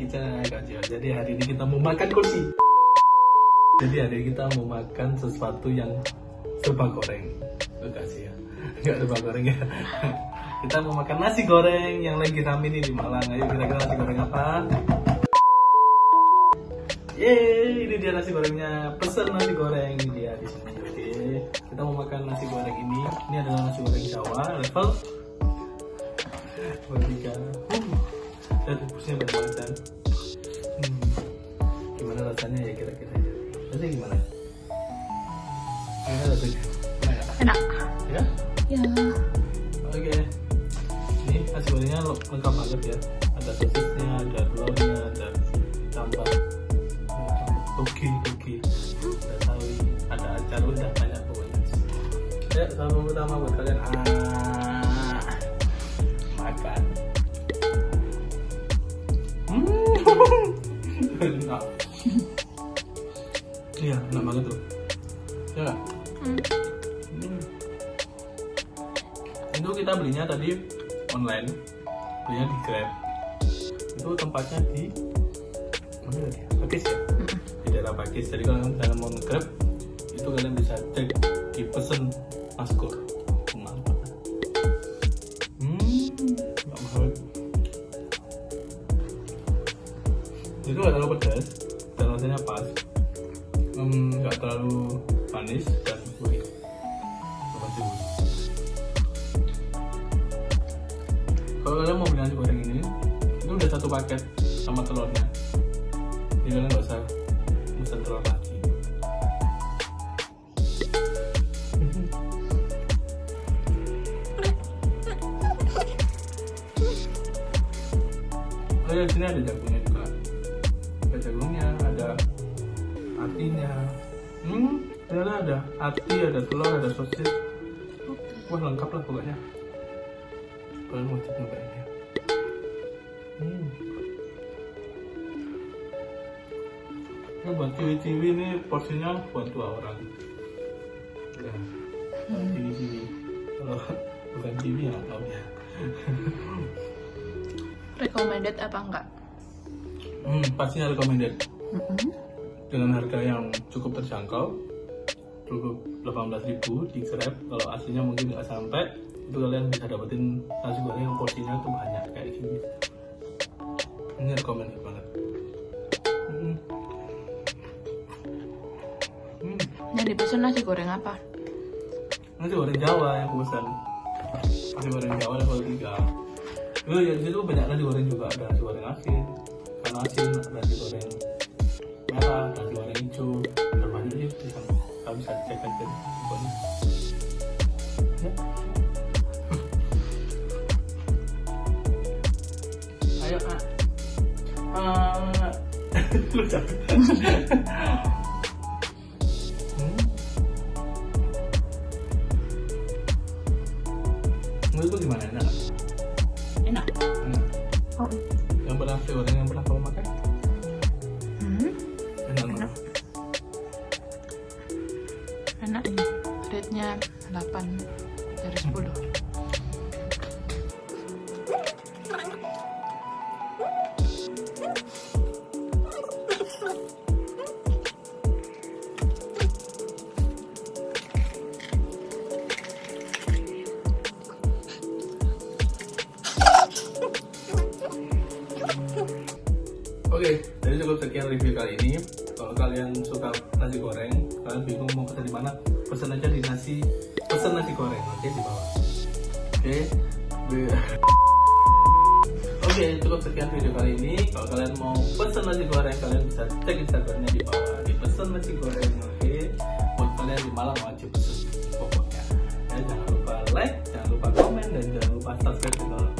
kita kacau. Jadi hari ini kita mau makan kursi. Jadi hari ini kita mau makan sesuatu yang serba goreng. Makasih ya. Enggak serba goreng ya. Kita mau makan nasi goreng yang lagi rame nih di Malang. Ayo kira-kira nasi goreng apa? Yeay, ini dia nasi gorengnya. Pesan nasi goreng ini dia di sini. Oke, kita mau makan nasi goreng ini. Ini adalah nasi goreng Jawa level 3. Dan rebusnya bermacam. Gimana rasanya ya kira-kira? Rasanya gimana? Enak rasanya. Enak. Ya? Ya. Oke. Ini nasi gorengnya lengkap banget ya. Ada sosisnya, ada telurnya, ada tambah toge, ada sawi, ada acar, udah banyak pokoknya. Ya, sama pertama buat kalian. Makan. Enak. Iya, enak banget tuh. Ya. Itu kita belinya tadi online, belinya di Grab. Itu tempatnya di mana ya? Pakis ya. Di daerah Pakis. Jadi kalau kalian mau nge-Grab, itu kalian bisa cek di pesen maskor. Itu nggak terlalu pedas dan rasanya pas, nggak terlalu manis dan gurih. Kalau kalian mau beli nasi goreng ini, itu udah satu paket sama telurnya, jadi kalian nggak usah pesan telur lagi. Oh ya, sini ada jagungnya juga. Ada atinya. Ternyata ada ati, ada telur, ada sosis. Wah, lengkap lah pokoknya. Kalian mau coba nyobain ya. Ini buat ciwi-ciwi, ini porsinya buat 2 orang. Ya, ciwi-ciwi. Kalau bukan ciwi ya nggak tahu ya. Recommended apa enggak? Pastinya recommended. Dengan harga yang cukup terjangkau, cukup 18.000 di Grab. Kalau aslinya mungkin nggak sampai, itu kalian bisa dapetin nasi goreng yang porsinya tuh banyak kayak gini. Ini recommended banget. Yang dipesan nasi goreng apa? Nasi goreng Jawa yang pesan. Nasi goreng Jawa level 3. Itu banyak nasi goreng juga, ada nasi goreng asin. Asin, nasi goreng merah, nasi goreng hijau, berbanyak sih di sana. Kamu bisa cek aja pokoknya. Ya. Ayo kak. Lu capek. Menurut lu gimana, enak? Enak. Enak. Oh. Yang pernah kamu makan? Enak. Enak ini. Rate-nya 8/10. Oke, jadi cukup sekian review kali ini. Kalau kalian suka nasi goreng, kalian bingung mau pesan di mana, pesan aja di pesan nasi goreng, oke, di bawah. Oke, cukup sekian video kali ini. Kalau kalian mau pesan nasi goreng, kalian bisa cek Instagramnya di bawah, di pesan nasi goreng, oke. Buat kalian di Malang wajib pesan pokoknya. Jangan lupa like, jangan lupa komen, dan jangan lupa subscribe channel.